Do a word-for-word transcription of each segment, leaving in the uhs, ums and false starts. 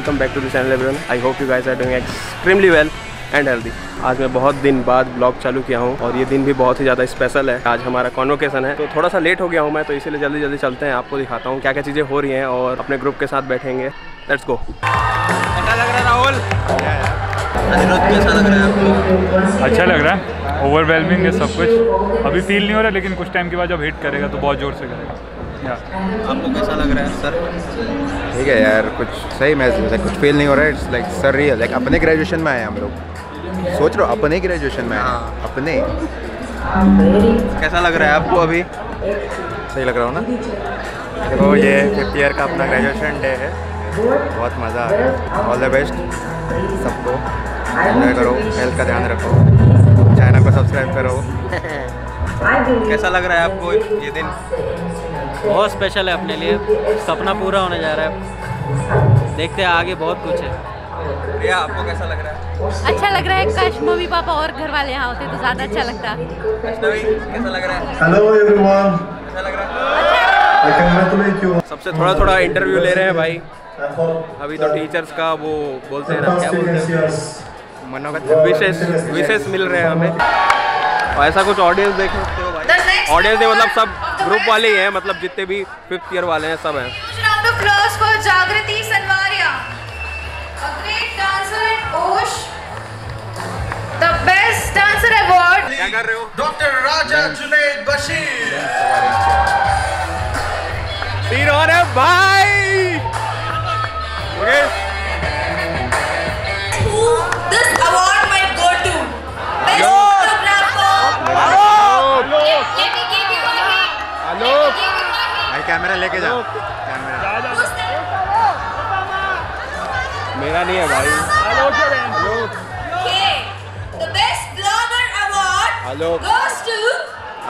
Welcome back to this channel everyone. I hope you guys are doing extremely well and healthy. आज मैं बहुत दिन बाद blog चालू किया हूँ और ये दिन भी बहुत ही ज़्यादा स्पेशल है। आज हमारा कॉन्वोकेशन है तो थोड़ा सा लेट हो गया हूँ मैं, तो इसीलिए जल्दी जल्दी चलते हैं, आपको दिखाता हूँ क्या क्या चीज़ें हो रही हैं और अपने ग्रुप के साथ बैठेंगे। Let's go. कैसा लग रहा है राहुल? अनिरुद्ध कैसा लग रहा है आपको? अच्छा लग रहा है, ओवरवेलमिंग है सब कुछ। अभी फील नहीं हो रहा, लेकिन कुछ टाइम के बाद जब हिट करेगा तो बहुत ज़ोर से करेगा। आपको कैसा लग रहा है सर? ठीक है यार, कुछ सही महसूस है, कुछ फील नहीं हो रहा है। It's like surreal, like अपने ग्रेजुएशन में आए हम लोग। सोच रहे हो अपने ग्रेजुएशन में आए अपने। कैसा लग रहा है आपको अभी? सही लग रहा हो ना? देखो ये फिफ्थ ईयर का अपना ग्रेजुएशन डे है, बहुत मज़ा आ रहा है। ऑल द बेस्ट सबको, एंजॉय करो, हेल्थ का ध्यान रखो, चैनल को सब्सक्राइब करो। कैसा लग रहा है आपको ये दिन? बहुत स्पेशल है अपने लिए, सपना पूरा होने जा रहा है। देखते हैं आगे बहुत कुछ है। प्रिया आपको कैसा लग रहा है? अच्छा लग रहा है, काश मम्मी पापा और घर वाले यहाँ होते तो ज़्यादा अच्छा लगता। वैष्णवी कैसा लग रहा है? हेलो एवरीवन, कैसा लग रहा है? सबसे थोड़ा थोड़ा इंटरव्यू ले रहे हैं भाई। अभी तो टीचर्स का वो बोलते हैं ना, क्या बोलते हैं, मनोगत विशेष विशेष मिल रहे हैं हमें। और ऐसा कुछ ऑडियंस देख सकते हो भाई, ऑडियंस मतलब सब ग्रुप वाले ही हैं, मतलब जितने भी फिफ्थ ईयर वाले हैं सब हैं। क्या कर रहे हो? डॉक्टर राजा जुनेद बशीर तीन और है भाई। ओके कैमरा लेके जाओ, मेरा नहीं है भाई। आलोक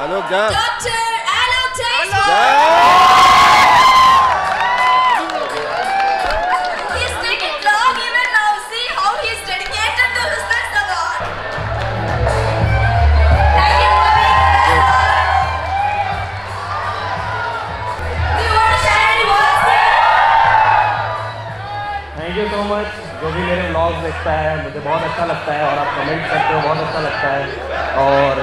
आलोक जा। जो भी मेरे व्लॉग देखता है मुझे बहुत अच्छा लगता है, और आप कमेंट करते हो बहुत अच्छा लगता है, और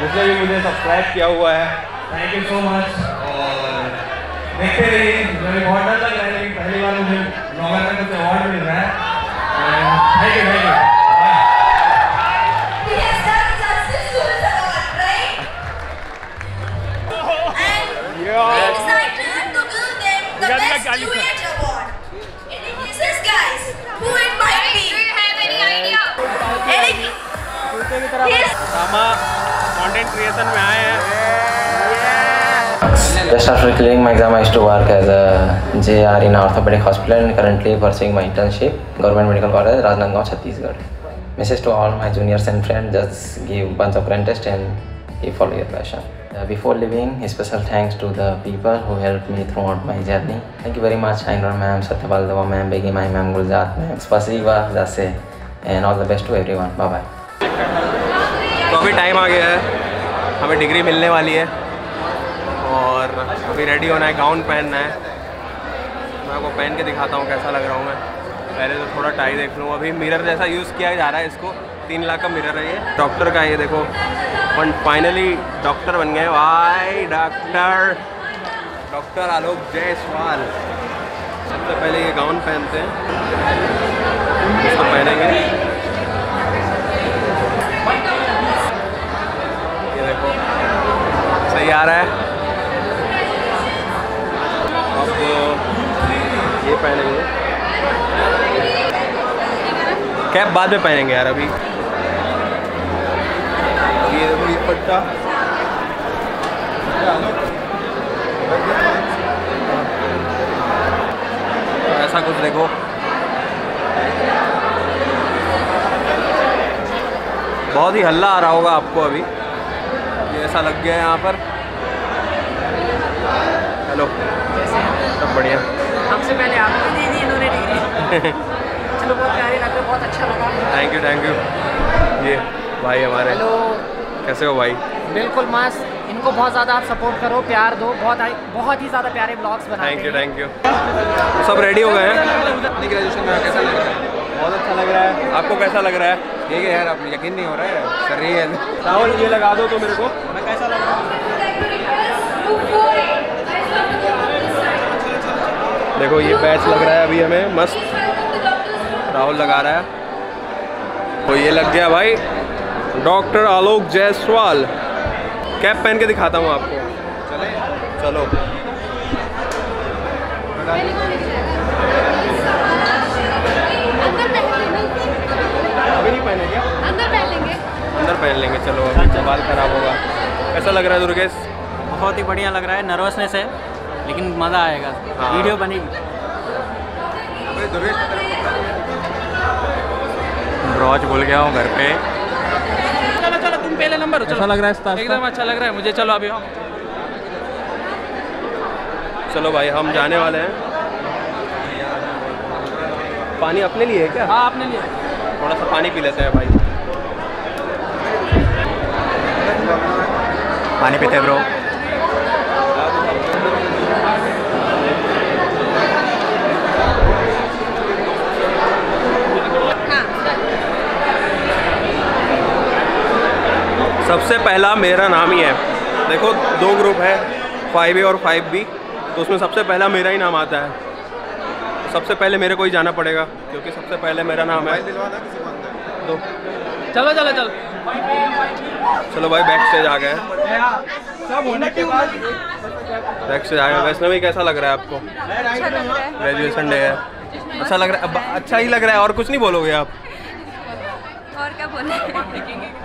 जिसने भी मुझे सब्सक्राइब किया हुआ है थैंक यू सो मच। और देखते रहिए, मुझे बहुत डर लग रहा है लेकिन पहली बार मुझे लोगों का कुछ अवार्ड मिल रहा है। Thank you thank you. Just after clearing my exam, I used to work as a J R in Orthopedic Hospital and currently pursuing my internship, Government Medical College Rajnandgaon, Chhattisgarh. Message to all my juniors and friends, just give bunch of grand test and keep follow your passion. Before leaving, special thanks to the people who helped me throughout my journey. Thank you very much, Aniruddh ma'am, Satyapal Dava ma'am, Begim ma'am, Gulzat ma'am, Spasiba, Jase, and all the best to everyone. Bye bye. तो अभी time आ गया है, हमें degree मिलने वाली है और अभी रेडी होना है, गाउन पहनना है। मैं आपको पहन के दिखाता हूँ कैसा लग रहा हूँ मैं। पहले तो थोड़ा टाई देख लूँ। अभी मिरर जैसा यूज़ किया जा रहा है इसको, तीन लाख का मिरर है ये, डॉक्टर का। ये देखो फाइनली डॉक्टर बन गए भाई, डॉक्टर डॉक्टर आलोक जायसवाल। सबसे तो पहले ये गाउन पहनते हैं, इसको पहनेंगे। सही आ रहा है, अब ये पहनेंगे, कैप बाद में पहनेंगे यार। अभी ये देखो ये पट्टा, ऐसा कुछ देखो। बहुत ही हल्ला आ रहा होगा आपको अभी, ये ऐसा लग गया है यहाँ पर। हेलो, सब बढ़िया? हमसे पहले आपको दी थी इन्होंने डिग्री। चलो बहुत प्यारे लग रहे, बहुत अच्छा लगा। Thank you thank you. ये भाई हमारे, हेलो कैसे हो भाई? बिल्कुल मस्त। इनको बहुत ज़्यादा आप सपोर्ट करो, प्यार दो, बहुत बहुत ही ज़्यादा प्यारे ब्लॉग्स बनाए। Thank you thank you. सब रेडी हो गए हैं? ग्रेजुएशन में कैसा लग रहा है? बहुत अच्छा लग रहा है। आपको कैसा लग रहा है? ठीक है यार, आप यकीन नहीं हो रहा है सर, रियल राहुल ये लगा दो तो मेरे को, मैं कैसा लग रहा हूँ? देखो ये बैच लग रहा है अभी हमें, मस्त राहुल लगा रहा है। तो ये लग गया भाई डॉक्टर आलोक जायसवाल। कैप पहन के दिखाता हूँ आपको। चले चलो अभी नहीं पहनेंगे, अंदर पहन लेंगे, अंदर पहन लेंगे। चलो अभी बाल खराब होगा। कैसा लग रहा है दुर्गेश? बहुत ही बढ़िया लग रहा है, नर्वसनेस है लेकिन मज़ा आएगा। हाँ। वीडियो बनेगी। ब्रॉच बोल गया हूँ घर पे। पहले नंबर हो, लग रहा है एकदम अच्छा लग रहा है मुझे। चलो अभी हम चलो भाई हम जाने वाले हैं। पानी अपने लिए है क्या? हाँ अपने लिए, थोड़ा सा पानी पी लेते हैं भाई। पानी पीते हैं ब्रो। सबसे पहला मेरा नाम ही है। देखो दो ग्रुप है, फाइव ए और फाइव बी, तो उसमें सबसे पहला मेरा ही नाम आता है। सबसे पहले मेरे को ही जाना पड़ेगा क्योंकि सबसे पहले मेरा नाम है। दो चलो चलो चलो चलो भाई बैक स्टेज आ गए। बैक स्टेज आ गए। वैष्णवी कैसा लग रहा है आपको? ग्रेजुएशन डे है, अच्छा लग रहा है? अच्छा ही लग रहा है। और कुछ नहीं बोलोगे आप? और क्या बोले?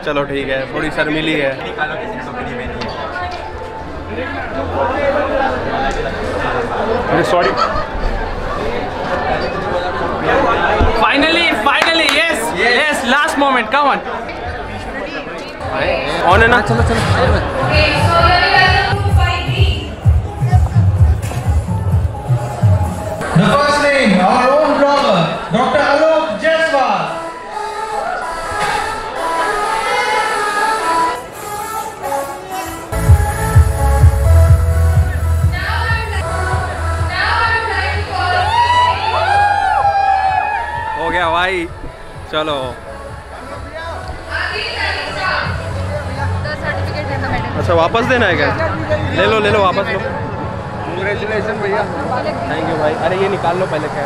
चलो ठीक है, थोड़ी शर्मिली है। Finally finally yes yes, last moment, come on on है ना। चलो चलो डॉक्टर आलोक जायसवाल। भाई चलो अच्छा वापस देना है क्या? ले लो ले लो वापस लो। कांग्रेचुलेशन भैया। थैंक यू भाई। अरे ये निकाल लो पहले क्या।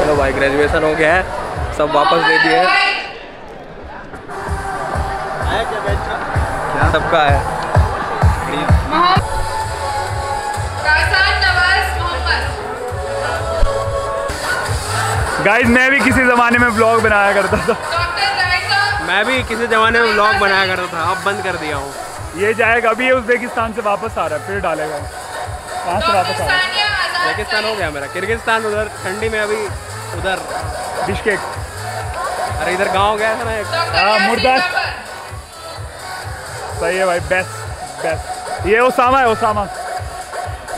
चलो भाई ग्रेजुएशन हो गया है, सब वापस दे दिए। क्या सबका है? गाइस मैं भी किसी ज़माने में व्लॉग बनाया करता था। मैं भी किसी ज़माने में व्लॉग बनाया करता था, अब बंद कर दिया हूँ। ये जाएगा अभी, ये उज़्बेकिस्तान से वापस आ रहा है, फिर डालेगा कहाँ से वापस आ रहा है। उज़्बेकिस्तान हो गया मेरा, किर्गिस्तान उधर ठंडी में अभी उधर बिश्केक। अरे इधर गाँव गया था ना एक। हाँ मुर्दास। सही है भाई, बेस्ट बेस्ट। ये ओसामा है, ओसामा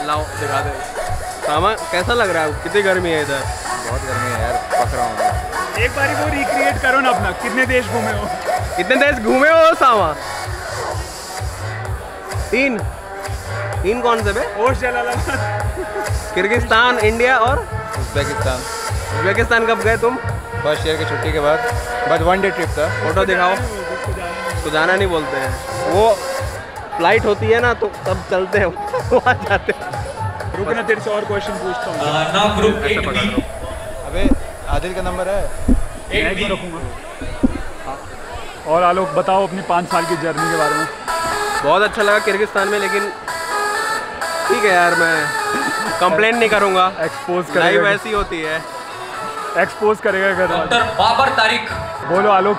लाओ दिखा दे। ओसामा कैसा लग रहा है? कितनी गर्मी है इधर। बहुत गर्मी है यार, पक रहा हूँ। एक बारी वो रिक्रिएट करो ना अपना, कितने देश घूमे हो? कितने देश घूमे हो सामा? तीन तीन कौन से बे? और जलालाबाद, किर्गिस्तान, इंडिया और उज़्बेकिस्तान। उज़्बेकिस्तान कब गए तुम? फर्स्ट ईयर की छुट्टी के बाद, बस वन डे ट्रिप था। फोटो दिखाओ। तो जाना नहीं बोलते हैं, वो फ्लाइट होती है ना तो तब चलते हैं, वहाँ जाते हैं। रुकना तेरे से और क्वेश्चन पूछता हूँ। ग्रुप कैसे पकड़ रहा हूँ? आदिल का नंबर है, एक भी रखूँगा। और आलोक बताओ अपनी पाँच साल की जर्नी के बारे में। बहुत अच्छा लगा किर्गिस्तान में, लेकिन ठीक है यार मैं कंप्लेंट नहीं करूँगा। एक्सपोज करेगा, लाइफ ऐसी होती है, एक्सपोज करेगा घर। डॉक्टर बाबर तारिक। बोलो आलोक,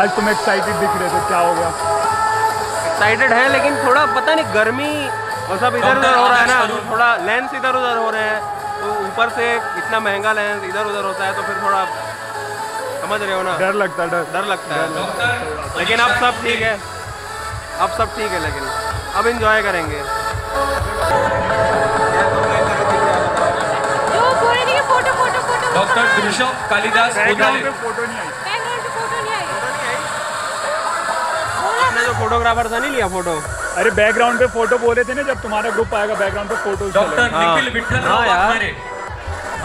आज तुम एक्साइटेड दिख रहे थे, क्या हो गया? एक्साइटेड है लेकिन थोड़ा पता नहीं, गर्मी और सब इधर उधर हो रहा है ना, थोड़ा लेंस इधर उधर हो रहे हैं, तो ऊपर से इतना महंगा लेंस इधर उधर होता है, तो फिर थोड़ा समझ रहे हो ना, डर लगता है। डर डर लगता है डर। लेकिन अब सब ठीक है, अब सब ठीक है, लेकिन अब एंजॉय करेंगे। डॉक्टर ऋषभ कालिदास। फोटो नहीं आई, मैंने जो फोटोग्राफर था नहीं लिया फोटो? अरे बैकग्राउंड पे फोटो बोले थे ना, जब तुम्हारा ग्रुप आएगा बैकग्राउंड पे फोटो। डॉक्टर निखिल विट्ठल राव हमारे,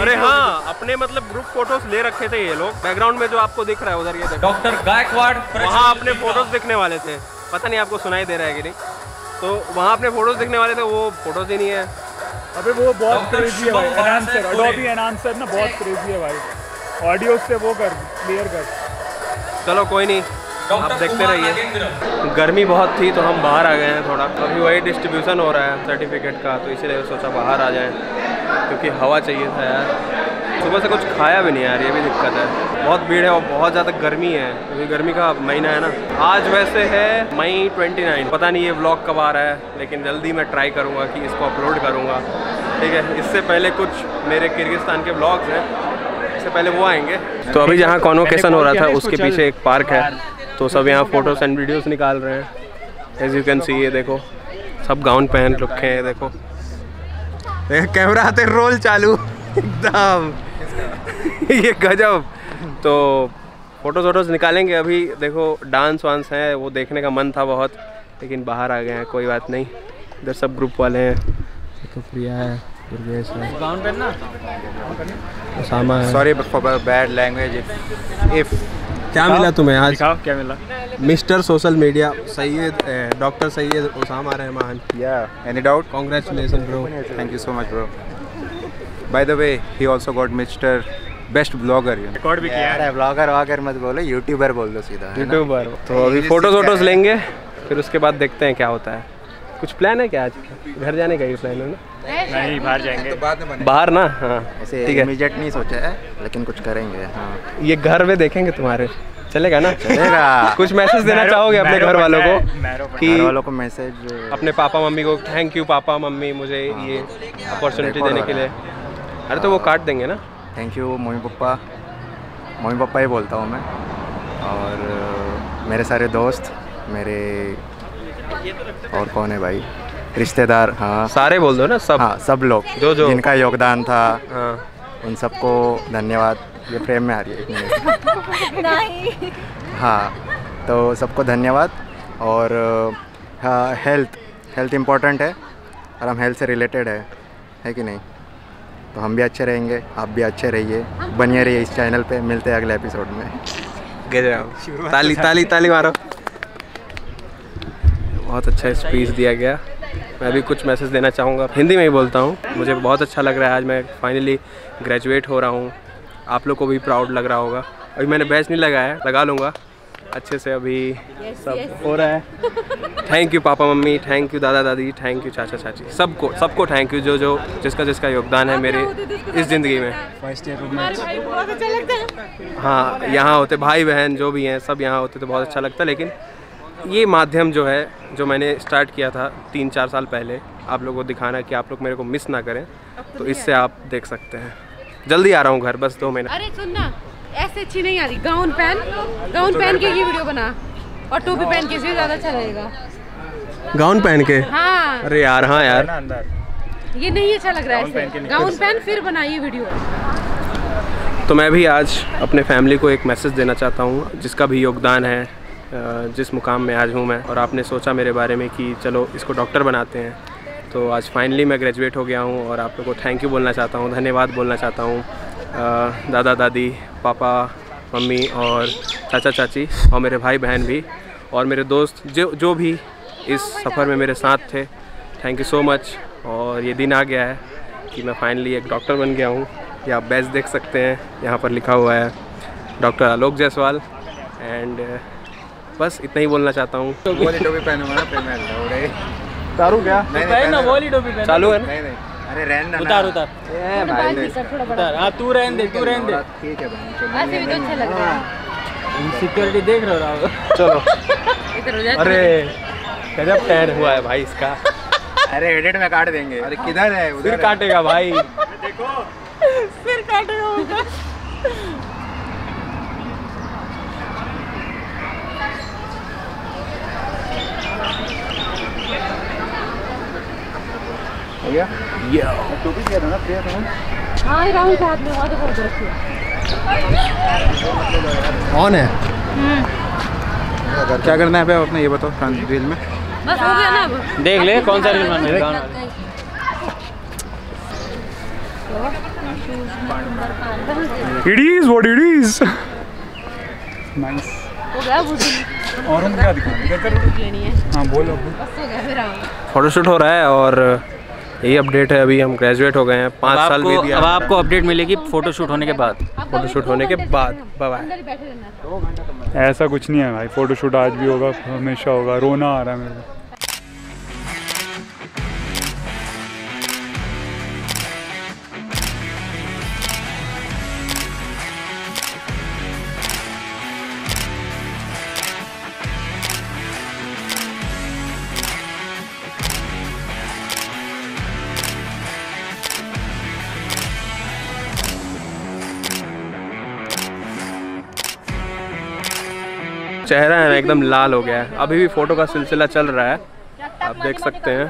अरे हाँ अपने मतलब ग्रुप फोटोज ले रखे थे ये लोग। बैकग्राउंड में जो आपको दिख रहा है उधर, ये डॉक्टर गायकवाड़ वहाँ अपने फोटोज दिखने वाले थे, पता नहीं आपको सुनाई दे रहा है कि नहीं, तो वहाँ अपने फोटोज दिखने वाले थे, वो फोटोज ही नहीं है। अबे वो बहुत क्रेजी है भाई, एनांसर एडोबी एनांसर ना बहुत क्रेजी है भाई, ऑडियो से वो कर क्लियर कर। चलो कोई नहीं, आप देखते रहिए। गर्मी बहुत थी तो हम बाहर आ गए हैं थोड़ा, अभी वही डिस्ट्रीब्यूशन हो रहा है सर्टिफिकेट का, तो इसीलिए सोचा बाहर आ जाएं क्योंकि हवा चाहिए था यार। सुबह से कुछ खाया भी नहीं यार, ये भी दिक्कत है, बहुत भीड़ है और बहुत ज़्यादा गर्मी है क्योंकि गर्मी का महीना है ना। आज वैसे है मई ट्वेंटी नाइन, पता नहीं ये व्लॉग कब आ रहा है, लेकिन जल्दी मैं ट्राई करूँगा कि इसको अपलोड करूँगा, ठीक है। इससे पहले कुछ मेरे किर्गिस्तान के व्लॉग्स हैं, इससे पहले वो आएंगे। तो अभी जहाँ कॉन्वोकेशन हो रहा था उसके पीछे एक पार्क है, तो सब यहाँ फोटोस एंड वीडियोस निकाल रहे हैं। एज यू कैन सी, ये देखो सब गाउन पहन रखे हैं, देखो कैमरा आते रोल चालू एकदम ये गजब। तो फोटोज वोटोज निकालेंगे अभी, देखो डांस वांस है, वो देखने का मन था बहुत, लेकिन बाहर आ गए हैं, कोई बात नहीं। इधर सब ग्रुप वाले हैं, तो प्रिया है, दुर्गेश है, गाउन पहनना, उसामा है। Sorry for bad language. If क्या मिला तुम्हें आज? क्या मिला? Mister social media Syed, doctor Syed Usama Rahman. या any doubt? Congratulation bro, thank you so much bro. By the way he also got mister best blogger. Record भी किया है। ब्लॉगर वागर मत बोलो, यूट्यूबर बोल दो सीधा, यूट्यूबर। तो अभी फोटोज वोटोज लेंगे, फिर उसके बाद देखते हैं क्या होता है। कुछ प्लान है क्या आज? घर जाने का ही प्लान है ना? नहीं, बाहर जाएंगे तो बाद में, बाहर ना। हाँ ऐसे इमीडिएट नहीं सोचा है, लेकिन कुछ करेंगे। हाँ ये घर में देखेंगे तुम्हारे, चलेगा ना? चलेगा। कुछ मैसेज देना चाहोगे अपने घर वालों को? कि वालों को मैसेज, अपने पापा मम्मी को, थैंक यू पापा मम्मी मुझे ये अपॉर्चुनिटी देने के लिए। अरे तो वो काट देंगे ना। Thank you mummy papa, mummy papa ही बोलता हूँ मैं, और मेरे सारे दोस्त, मेरे और कौन है भाई रिश्तेदार, हाँ सारे बोल दो ना सब। हाँ सब लोग जो जो जिनका योगदान था, हाँ उन सबको धन्यवाद। ये फ्रेम में आ रही है एक नहीं। हाँ तो सबको धन्यवाद। और हाँ, हेल्थ हेल्थ इम्पोर्टेंट है, और हम हेल्थ से रिलेटेड है, है कि नहीं? तो हम भी अच्छे रहेंगे, आप भी अच्छे रहिए, बनिए रहिए इस चैनल पे। मिलते हैं अगले एपिसोड में। ताली ताली ताली मारो। बहुत अच्छा स्पीच दिया गया। मैं भी कुछ मैसेज देना चाहूँगा, हिंदी में ही बोलता हूँ। मुझे बहुत अच्छा लग रहा है, आज मैं फाइनली ग्रेजुएट हो रहा हूँ। आप लोग को भी प्राउड लग रहा होगा। अभी मैंने बैच नहीं लगाया है, लगा लूँगा अच्छे से। अभी yes, सब yes, हो रहा है। Thank you papa mummy, thank you दादा दादी, थैंक यू चाचा चाची, सबको सबको थैंक यू, जो जो जिसका जिसका योगदान है मेरे इस ज़िंदगी में। फर्स्ट ईयर हाँ यहाँ होते भाई बहन जो भी हैं सब यहाँ होते तो बहुत अच्छा लगता। लेकिन ये माध्यम जो है, जो मैंने स्टार्ट किया था तीन चार साल पहले, आप लोगों को दिखाना कि आप लोग मेरे को मिस ना करें, तो इससे आप देख सकते हैं। जल्दी आ रहा हूँ घर, बस दो महीने। अरे सुनना, ऐसे अच्छी नहीं आ रही, गाउन पहन, गाउन पहन के ये वीडियो बना, और टोपी पहन के ज़्यादा अच्छा रहेगा। गाउन पहन के? हाँ अरे यार, हाँ यार ये नहीं अच्छा लग रहा है, गाउन पहन फिर बना ये वीडियो। तो मैं भी आज अपने फैमिली को एक मैसेज देना चाहता हूँ, जिसका भी योगदान है जिस मुकाम में आज हूँ मैं, और आपने सोचा मेरे बारे में कि चलो इसको डॉक्टर बनाते हैं, तो आज फाइनली मैं ग्रेजुएट हो गया हूँ। और आप लोगों को थैंक यू बोलना चाहता हूँ, धन्यवाद बोलना चाहता हूँ दादा दादी, पापा मम्मी और चाचा चाची, और मेरे भाई बहन भी, और मेरे दोस्त जो जो भी इस सफ़र में मेरे साथ थे। Thank you so much. और ये दिन आ गया है कि मैं फाइनली एक डॉक्टर बन गया हूँ। ये आप बैच देख सकते हैं, यहाँ पर लिखा हुआ है डॉक्टर आलोक जायसवाल। एंड बस इतना ही बोलना चाहता हूँ। उतारू क्या? नहीं नहीं ना, वो टोपी पहन। चालू है ना? नहीं नहीं, अरे रहन ना, उतार उतार उतार। हाँ तू रहन दे, तू रहन दे, ठीक है भाई। ऐसे भी तो अच्छा लग रहा है, सिक्योरिटी देख रहा हूँ। चलो अरे गजब टैन हुआ है भाई इसका। अरे एडिट में काट देंगे। अरे किधर है? उधर काटेगा भाई, देखो फिर काटेगा। या तो भी किया था ना प्रिया तुमने? हाँ राहुल साहब ने बहुत बहुत रखी ऑन है। अगर क्या करना है अपना ये बताओ रील में बस हो गया ना अब। देख ले कौन सा रील बनाना। It is what it is. Nice हो गया और हम क्या दिखाएंगे कर लेनी है। हां बोलो बस हो गया फिर आओ। फोटोशूट हो रहा है और यही अपडेट है। अभी हम ग्रेजुएट हो गए हैं पाँच साल भी दिया। अब आपको अपडेट मिलेगी फोटोशूट होने के बाद। फोटोशूट होने के बाद बाय बाय। ऐसा कुछ नहीं है भाई, फोटोशूट आज भी होगा हमेशा होगा। रोना आ रहा है मेरे को। चेहरा है ना एकदम लाल हो गया है। अभी भी फ़ोटो का सिलसिला चल रहा है, आप देख सकते हैं।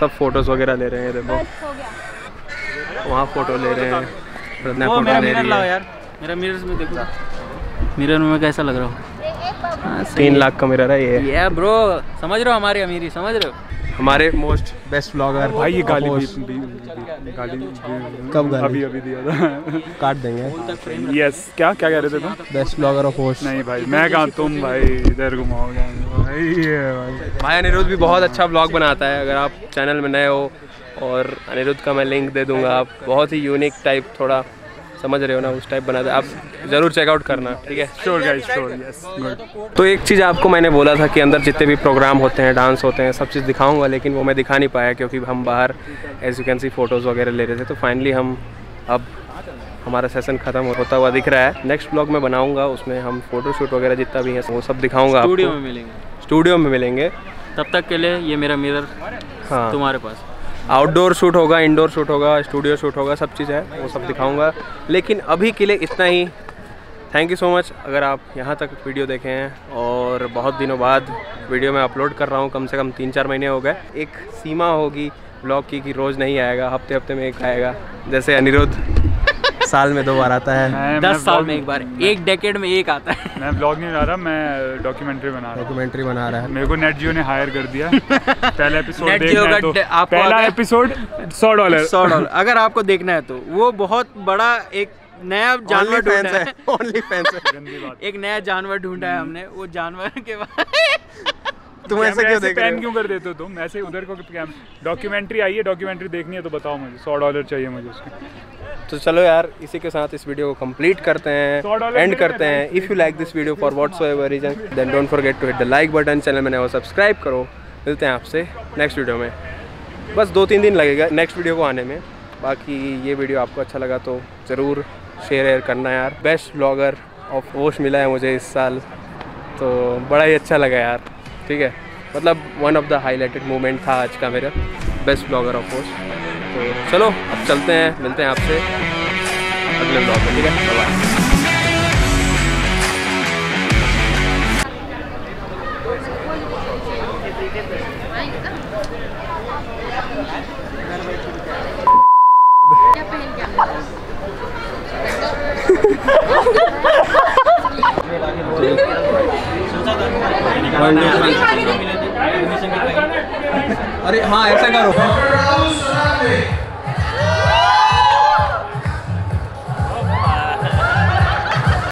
सब फोटोज़ वगैरह ले रहे हैं। देखो वहाँ फ़ोटो ले रहे हैं, फोटो ले रही है। मेरा मिरर में देखो, मिरर में कैसा लग रहा हूँ। तीन लाख का मिरर है ये। ये ब्रो समझ रहे हो हमारी अमीरी, समझ रहे हो हमारे मोस्ट बेस्ट ब्लॉगर भाई। ये गाली कब अभी अभी दिया था काट देंगे। यस क्या क्या कह रहे थे तुम? Best blogger of host. नहीं भाई मैं कहा तुम भाई इधर घुमाओगे भाई। भाई अनिरुद्ध भी बहुत अच्छा ब्लॉग बनाता है। अगर आप चैनल में नए हो, और अनिरुद्ध का मैं लिंक दे दूंगा। आप बहुत ही यूनिक टाइप, थोड़ा समझ रहे हो ना उस टाइप बनाता है। आप ज़रूर चेकआउट करना ठीक है। Sure guys sure yes good. तो एक चीज़ आपको मैंने बोला था कि अंदर जितने भी प्रोग्राम होते हैं, डांस होते हैं, सब चीज़ दिखाऊंगा, लेकिन वो मैं दिखा नहीं पाया क्योंकि हम बाहर as you can see photos वगैरह ले रहे थे। तो फाइनली हम अब हमारा सेशन खत्म होता हुआ दिख रहा है। नेक्स्ट ब्लॉग में बनाऊँगा, उसमें हम फोटोशूट वगैरह जितना भी है वो सब दिखाऊँगा। स्टूडियो में मिलेंगे, स्टूडियो में मिलेंगे। तब तक के लिए ये मेरा मिरर हाँ तुम्हारे पास। आउटडोर शूट होगा, इंडोर शूट होगा, स्टूडियो शूट होगा, सब चीज़ है वो सब दिखाऊंगा। लेकिन अभी के लिए इतना ही। थैंक यू सो मच अगर आप यहाँ तक वीडियो देखे हैं। और बहुत दिनों बाद वीडियो मैं अपलोड कर रहा हूँ, कम से कम तीन चार महीने हो गए। एक सीमा होगी ब्लॉग की कि रोज़ नहीं आएगा, हफ्ते हफ्ते में एक आएगा। जैसे अनिरुद्ध साल में दो बार आता है, दस साल में एक बार, एक डेकेड में एक आता है। मैं ब्लॉग नहीं बना रहा, मैं डॉक्यूमेंट्री बना रहा हूं। डॉक्यूमेंट्री बना रहा है। मेरे को नेट जियो ने हायर कर दिया। पहला एपिसोड देखना है तो आपको, पहला एपिसोड सौ डॉलर सौ डॉलर। अगर आपको देखना है तो वो बहुत बड़ा एक नया जानवर ढूंढा है। ओनली फैंस है। एक नया जानवर ढूंढा है हमने। वो जानवर के बाद तुम ऐसे क्यों देख रहे हो? क्यों कर देते हो तुम ऐसे उधर को? डॉक्यूमेंट्री आई है, डॉक्यूमेंट्री देखनी है तो बताओ मुझे। सौ डॉलर चाहिए मुझे उसके। तो चलो यार इसी के साथ इस वीडियो को कंप्लीट करते हैं, एंड करते हैं। If you like this video for whatsoever reason then don't forget to hit the like button. Channel में नए हो सब्सक्राइब करो। मिलते हैं आपसे नेक्स्ट वीडियो में। बस दो तीन दिन लगेगा नेक्स्ट वीडियो को आने में। बाकी ये वीडियो आपको अच्छा लगा तो ज़रूर शेयर एयर करना यार। बेस्ट ब्लॉगर ऑफ होस्ट मिला है मुझे इस साल, तो बड़ा ही अच्छा लगा यार ठीक है। मतलब one of the highlighted moment था आज का मेरा, बेस्ट ब्लॉगर ऑफ कोर्स। तो चलो अब चलते हैं, मिलते हैं आपसे अगले ब्लॉग में ठीक है। अरे हाँ ऐसा करो।